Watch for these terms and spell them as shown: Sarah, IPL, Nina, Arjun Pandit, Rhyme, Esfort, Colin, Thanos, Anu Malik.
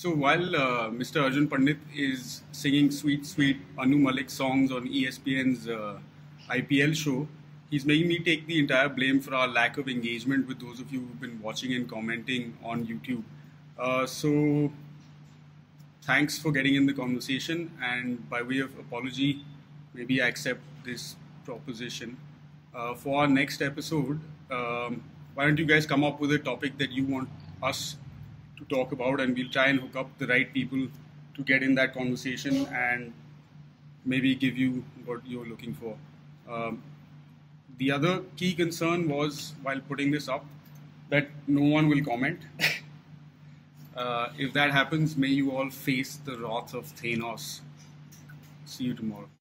So while Mr. Arjun Pandit is singing sweet, sweet Anu Malik songs on ESPN's IPL show, he's making me take the entire blame for our lack of engagement with those of you who've been watching and commenting on YouTube. So thanks for getting in the conversation, and by way of apology, maybe I accept this proposition. For our next episode, why don't you guys come up with a topic that you want us to talk about, and we'll try and hook up the right people to get in that conversation and maybe give you what you're looking for. The other key concern was, while putting this up, that no one will comment. If that happens, may you all face the wrath of Thanos. See you tomorrow.